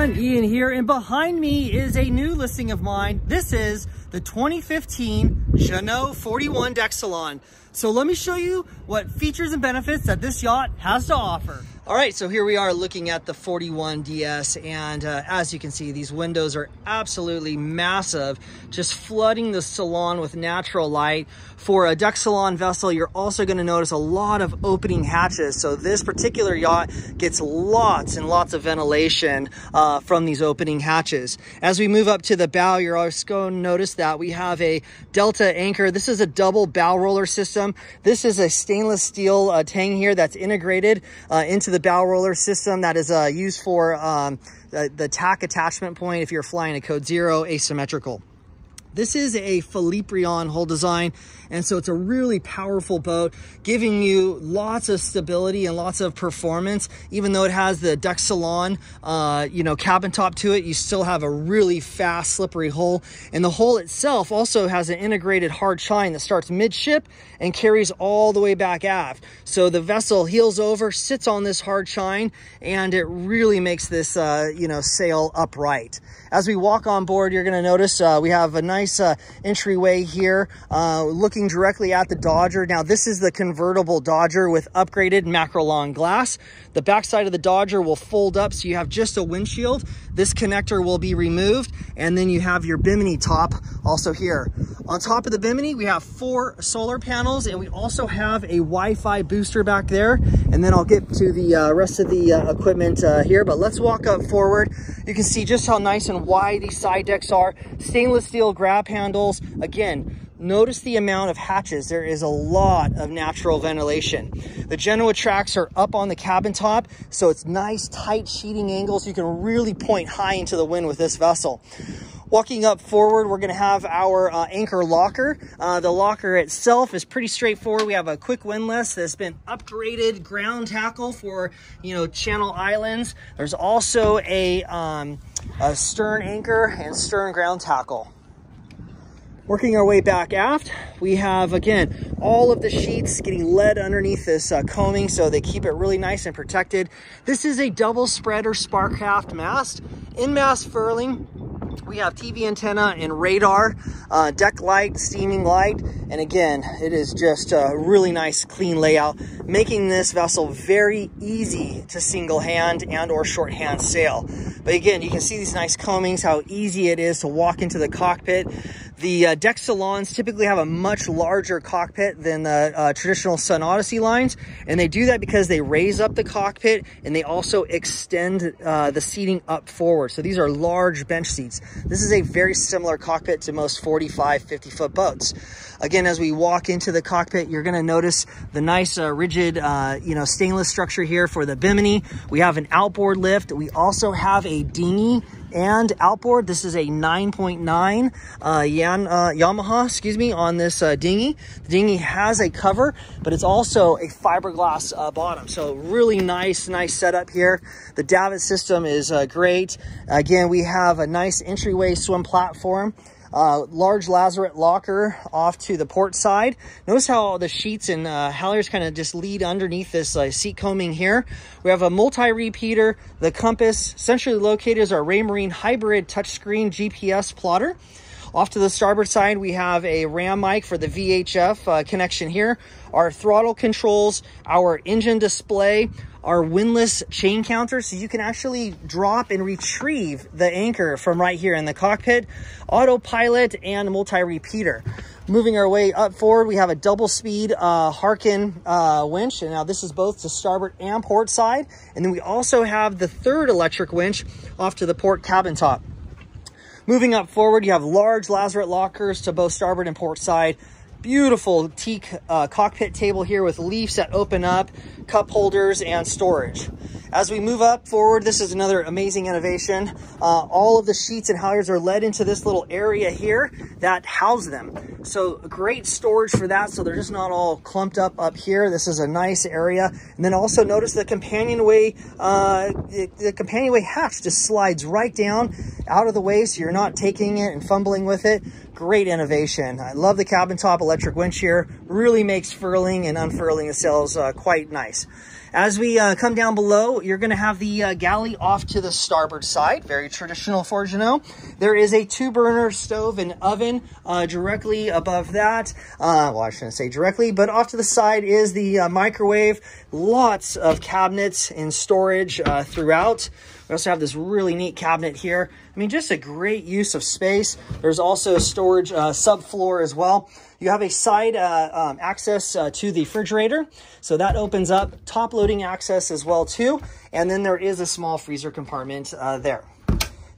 everyone, Ian here, and behind me is a new listing of mine. This is the 2015 Jeanneau 41 deck salon. So let me show you what features and benefits that this yacht has to offer. All right, so here we are looking at the 41 DS, and as you can see, these windows are absolutely massive, just flooding the salon with natural light. For a deck salon vessel, you're also going to notice a lot of opening hatches. So this particular yacht gets lots and lots of ventilation from these opening hatches. As we move up to the bow, you're also going to notice that we have a Delta anchor. This is a double bow roller system. This is a stainless steel tang here that's integrated into the bow roller system that is used for the tack attachment point if you're flying a code 0 asymmetrical. This is a Philippe Rion hull design, and so it's a really powerful boat, giving you lots of stability and lots of performance. Even though it has the deck salon, cabin top to it, you still have a really fast, slippery hull. And the hull itself also has an integrated hard chine that starts midship and carries all the way back aft. So the vessel heels over, sits on this hard chine, and it really makes this, sail upright. As we walk on board, you're going to notice we have a nice entryway here, looking directly at the Dodger. Now this is the convertible Dodger with upgraded Macrolon glass. The backside of the Dodger will fold up, so you have just a windshield. This connector will be removed, and then you have your Bimini top also here. On top of the Bimini, we have 4 solar panels, and we also have a Wi-Fi booster back there. And then I'll get to the rest of the equipment here, but let's walk up forward. You can see just how nice and wide these side decks are. Stainless steel grab handles. Again, notice the amount of hatches. There is a lot of natural ventilation. The Genoa tracks are up on the cabin top, so it's nice tight sheeting angles. You can really point high into the wind with this vessel. Walking up forward, we're going to have our anchor locker. The locker itself is pretty straightforward. We have a quick windlass that's been upgraded ground tackle for, channel islands. There's also a stern anchor and stern ground tackle. Working our way back aft, we have, again, all of the sheets getting led underneath this combing, so they keep it really nice and protected. This is a double spreader Sparkcraft mast. In-mast furling, we have TV antenna and radar, deck light, steaming light, and again, it is just a really nice, clean layout, making this vessel very easy to single-hand and or shorthand sail. But again, you can see these nice combings, how easy it is to walk into the cockpit. The deck salons typically have a much larger cockpit than the traditional Sun Odyssey lines, and they do that because they raise up the cockpit and they also extend the seating up forward. So these are large bench seats. This is a very similar cockpit to most 45, 50-foot boats. Again, as we walk into the cockpit, you're going to notice the nice rigid, stainless structure here for the Bimini. We have an outboard lift. We also have a dinghy and outboard. This is a 9.9 Yamaha, on this dinghy. The dinghy has a cover, but it's also a fiberglass bottom. So really nice setup here. The davit system is great. Again, we have a nice entryway swim platform. Large lazarette locker off to the port side. Notice how the sheets and halliards kind of just lead underneath this seat combing here. We have a multi-repeater, the compass, centrally located is our Raymarine hybrid touchscreen GPS plotter. Off to the starboard side, we have a RAM mic for the VHF connection here, our throttle controls, our engine display, our windlass chain counter, so you can actually drop and retrieve the anchor from right here in the cockpit, autopilot, and multi-repeater. Moving our way up forward, we have a double-speed Harken winch, and now this is both to starboard and port side, and then we also have the third electric winch off to the port cabin top. Moving up forward, you have large lazarette lockers to both starboard and port side. Beautiful teak cockpit table here with leaves that open up, cup holders, and storage. As we move up forward, this is another amazing innovation. All of the sheets and halliards are led into this little area here that house them. So great storage for that, so they're just not all clumped up here. This is a nice area. And then also notice the companionway, hatch just slides right down out of the way, so you're not taking it and fumbling with it. Great innovation. I love the cabin top electric winch here. Really makes furling and unfurling the sails quite nice. As we come down below, you're going to have the galley off to the starboard side. Very traditional for Jeanneau. There is a two-burner stove and oven directly above that. Well, I shouldn't say directly, but off to the side is the microwave. Lots of cabinets and storage throughout. We also have this really neat cabinet here. I mean, just a great use of space. There's also storage subfloor as well. You have a side access to the refrigerator. So that opens up top loading access as well too. And then there is a small freezer compartment there.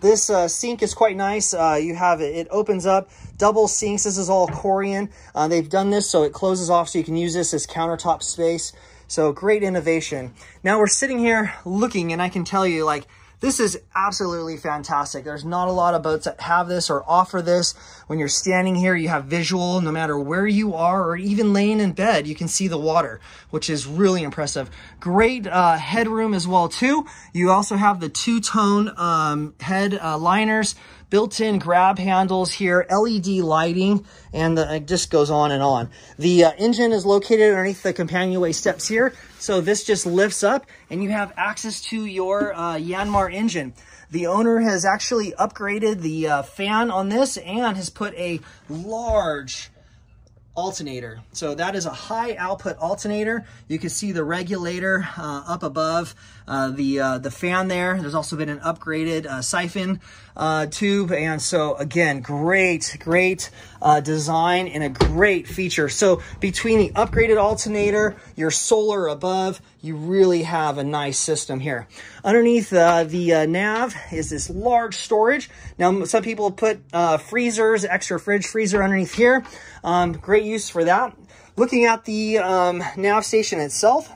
This sink is quite nice. You have it opens up double sinks. This is all Corian. They've done this so it closes off so you can use this as countertop space. So great innovation. Now we're sitting here looking and I can tell you, like, this is absolutely fantastic. There's not a lot of boats that have this or offer this. When you're standing here, you have visual no matter where you are, or even laying in bed, you can see the water, which is really impressive. Great headroom as well too. You also have the two-tone head liners, built-in grab handles here, LED lighting, and it just goes on and on. The engine is located underneath the companionway steps here, so this just lifts up, and you have access to your Yanmar engine. The owner has actually upgraded the fan on this and has put a large alternator. So that is a high output alternator. You can see the regulator up above the fan there. There's also been an upgraded siphon tube. And so again, great design and a great feature. So between the upgraded alternator, your solar above, you really have a nice system here. Underneath the nav is this large storage. Now, some people put freezers, extra fridge freezer underneath here. Great use for that. Looking at the nav station itself,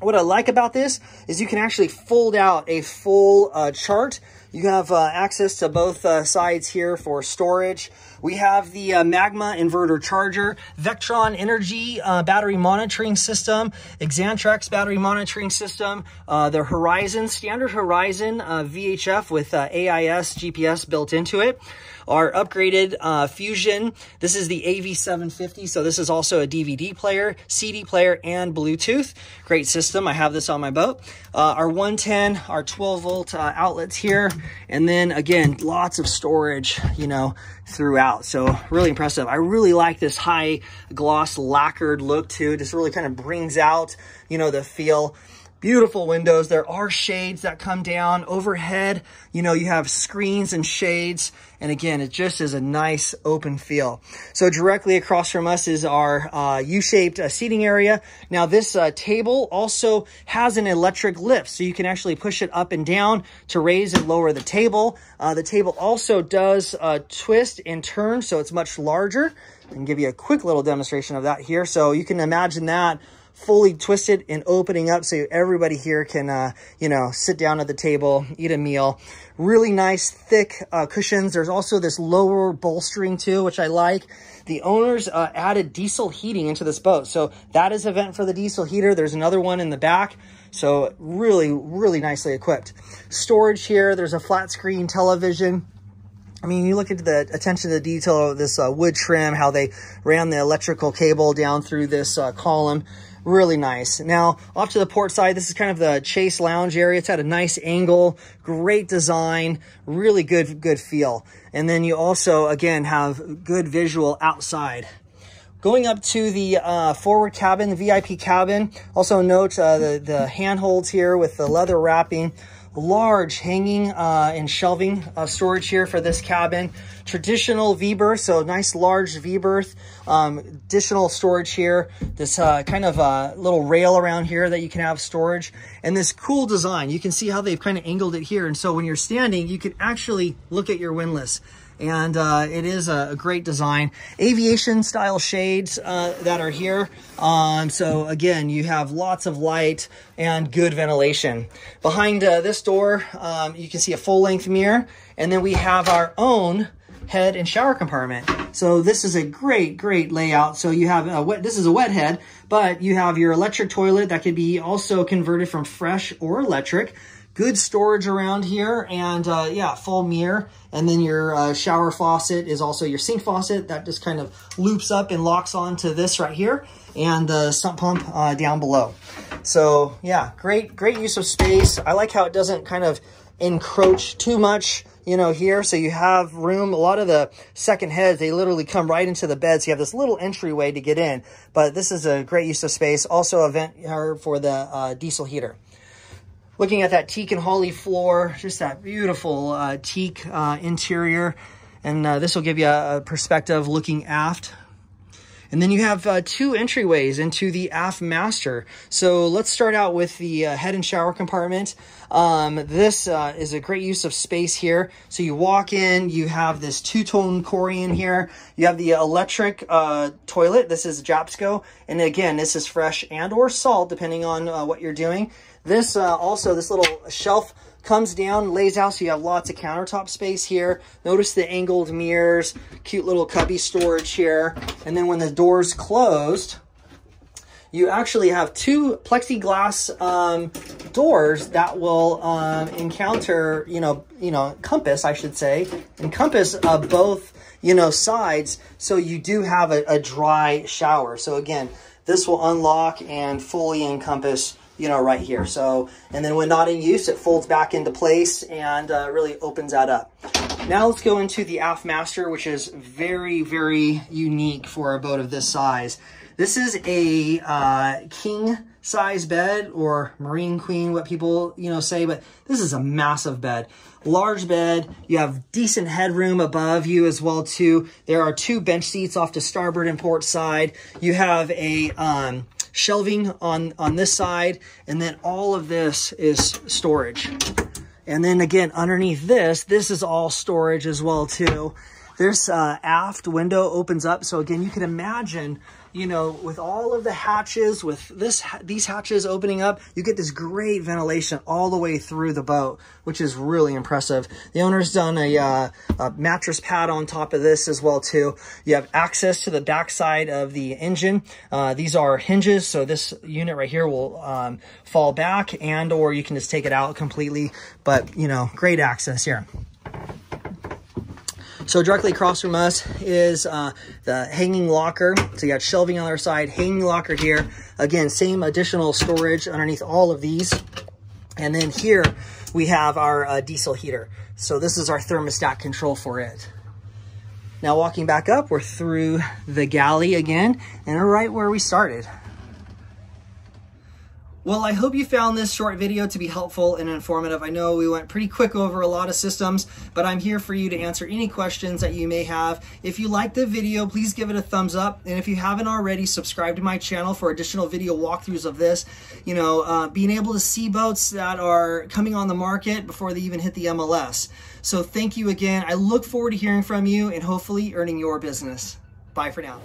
what I like about this is you can actually fold out a full chart. You have access to both sides here for storage. We have the Magma inverter charger, Vectron Energy battery monitoring system, Exantrex battery monitoring system, the Horizon, standard Horizon VHF with AIS GPS built into it. Our upgraded Fusion, this is the AV750, so this is also a DVD player, CD player, and Bluetooth. Great system, I have this on my boat. Our 110, our 12-volt outlets here, and then again, lots of storage, you know, throughout. So really impressive. I really like this high gloss lacquered look too. Just really kind of brings out, you know, the feel. Beautiful windows. There are shades that come down overhead. You know, you have screens and shades. And again, it just is a nice open feel. So directly across from us is our U-shaped seating area. Now this table also has an electric lift, so you can actually push it up and down to raise and lower the table. The table also does twist and turn, so it's much larger. I can give you a quick little demonstration of that here. So you can imagine that fully twisted and opening up so everybody here can, you know, sit down at the table, eat a meal. Really nice, thick cushions. There's also this lower bolstering too, which I like. The owners added diesel heating into this boat. So that is a vent for the diesel heater. There's another one in the back. So really, really nicely equipped. Storage here. There's a flat screen television. I mean, you look at the attention to the detail of this wood trim, how they ran the electrical cable down through this column. Really nice. Now, off to the port side, this is kind of the chase lounge area. It's at a nice angle, great design, really good feel. And then you also, again, have good visual outside. Going up to the forward cabin, the VIP cabin, also note the handholds here with the leather wrapping. Large hanging and shelving storage here for this cabin. Traditional V-berth, so nice large V-berth. Additional storage here. This kind of little rail around here that you can have storage. And this cool design, you can see how they've kind of angled it here. And so when you're standing, you can actually look at your windlass. And it is a great design. Aviation style shades that are here. So again, you have lots of light and good ventilation. Behind this door, you can see a full length mirror. And then we have our own head and shower compartment. So this is a great layout. So you have a wet, this is a wet head, but you have your electric toilet that could be also converted from fresh or electric. good storage around here, and yeah, full mirror. And then your shower faucet is also your sink faucet. That just kind of loops up and locks onto this right here, and the sump pump down below. So yeah, great use of space. I like how it doesn't kind of encroach too much, you know, here. So you have room. A lot of the second heads, they literally come right into the bed. So you have this little entryway to get in, but this is a great use of space. Also a vent for the diesel heater. Looking at that teak and holly floor, just that beautiful teak interior. And this will give you a perspective looking aft. And then you have two entryways into the aft master. So let's start out with the head and shower compartment. This is a great use of space here. So you walk in, you have this two-tone Corian here. You have the electric toilet. This is JAPSCO. And again, this is fresh and or salt, depending on what you're doing. This also, this little shelf comes down, lays out, so you have lots of countertop space here. Notice the angled mirrors, cute little cubby storage here. And then when the door's closed, you actually have two plexiglass doors that will encounter, compass, I should say, encompass both, sides. So you do have a dry shower. So again, this will unlock and fully encompass, right here. So, and then when not in use, it folds back into place and really opens that up. Now let's go into the aft master, which is very, very unique for a boat of this size. This is a king size bed, or marine queen, what people, say, but this is a massive bed. Large bed. You have decent headroom above you as well, too. There are two bench seats off to starboard and port side. You have a, shelving on this side, and then all of this is storage. And then again, underneath this is all storage as well, too. This aft window opens up. So again, you can imagine, with all of the hatches, with these hatches opening up, you get this great ventilation all the way through the boat, which is really impressive. The owner's done a mattress pad on top of this as well, too. You have access to the backside of the engine. These are hinges, so this unit right here will fall back, and or you can just take it out completely, but, great access here. So directly across from us is the hanging locker. So you got shelving on our side, hanging locker here. Again, same additional storage underneath all of these. And then here we have our diesel heater. So this is our thermostat control for it. Now walking back up, we're through the galley again, and we're right where we started. Well, I hope you found this short video to be helpful and informative. I know we went pretty quick over a lot of systems, but I'm here for you to answer any questions that you may have. If you liked the video, please give it a thumbs up. And if you haven't already, subscribe to my channel for additional video walkthroughs of this. Being able to see boats that are coming on the market before they even hit the MLS. So thank you again. I look forward to hearing from you and hopefully earning your business. Bye for now.